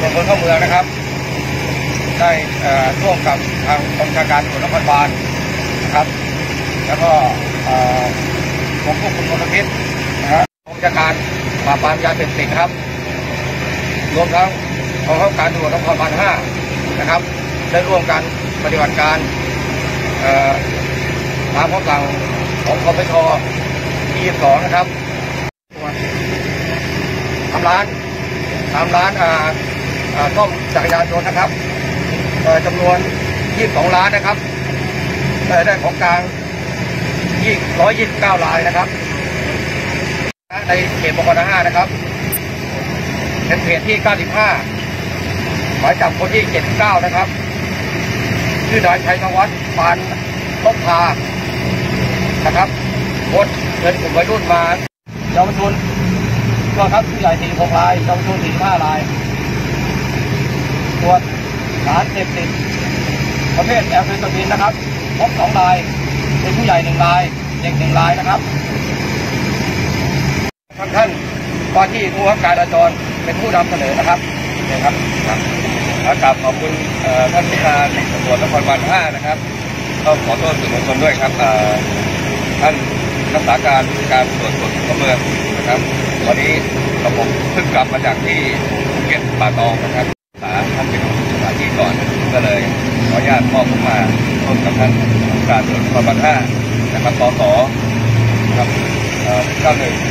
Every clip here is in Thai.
ตรวจคนเข้าเมืองนะครับได้ร่วมกับทางกองชาการตำรวจนครบาลนะครับแล้วก็กรมควบคุมมลพิษนะครับกรมชาการปราบปรามยาเสพติดครับรวมทั้งกองข้าราชการตำรวจนครบาล 5 นะครับได้ร่วมกันปฏิบัติการตามข้อสั่งของคปท. 22 นะครับทำร้านซ่อมจักรยานยนต์นะครับจำนวน 22 ล้านนะครับได้ของกลาง 129 รายนะครับในเขตบก.5 นะครับเป็นเพจที่ 95 หมายจับคนที่ 79 นะครับชื่อนายชัยนวัฒน์ ปานต้นทานะครับโพสต์เชิญกลุ่มวัยรุ่นมาเยาวชนก็ครับผู้ใหญ่ 46 รายเยาวชน 45 รายตรวจสารเสพติดประเภทแอมเฟตามีนนะครับพบ 2 รายเป็นผู้ใหญ่ 1 รายเด็ก 1 รายนะครับท่านว่าที่ผู้ว่าการจราจรเป็นผู้นำเสนอนะครับนี่ครับกราบขอบคุณท่านผู้การตำรวจนครบาล 5 นะครับต้องขอโทษสื่อมวลชนด้วยครับท่านรักษาการผู้การตำรวจเข้าเมืองนะครับวันนี้ผมเพิ่งกลับมาจากที่ภูเก็ตป่าตองนะครับท่านเป็นสถานที่ก่อนก็เลยขออนุญาตมอบผมมาร่วมกับท่านผู้การตำรวจนครบาล 5 นะครับปส.ครับ91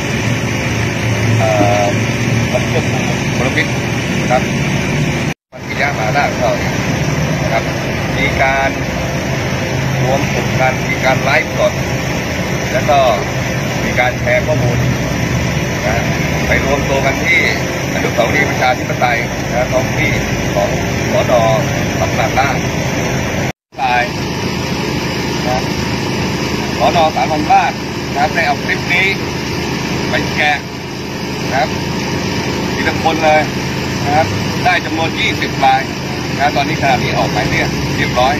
มันควบคุมมลพิษนะครับมันกิจการมาได้ก็นะครับมีการรวมกลุ่มกันมีการไลฟ์สดแล้วก็มีการแชร์ข้อมูลนะไปรวมตัวกันที่อนุสาวรีย์ประชาธิปไตยนะท้องที่ของสน.สำนักล่าสายนะสน.สามพันบาทนะครับได้เอาคลิปนี้ไปแชร์นะครับทีละคนเลยนะครับได้จำนวน 20 รายนะตอนนี้ขณะนี้ออกหมายเรียกเรียบร้อย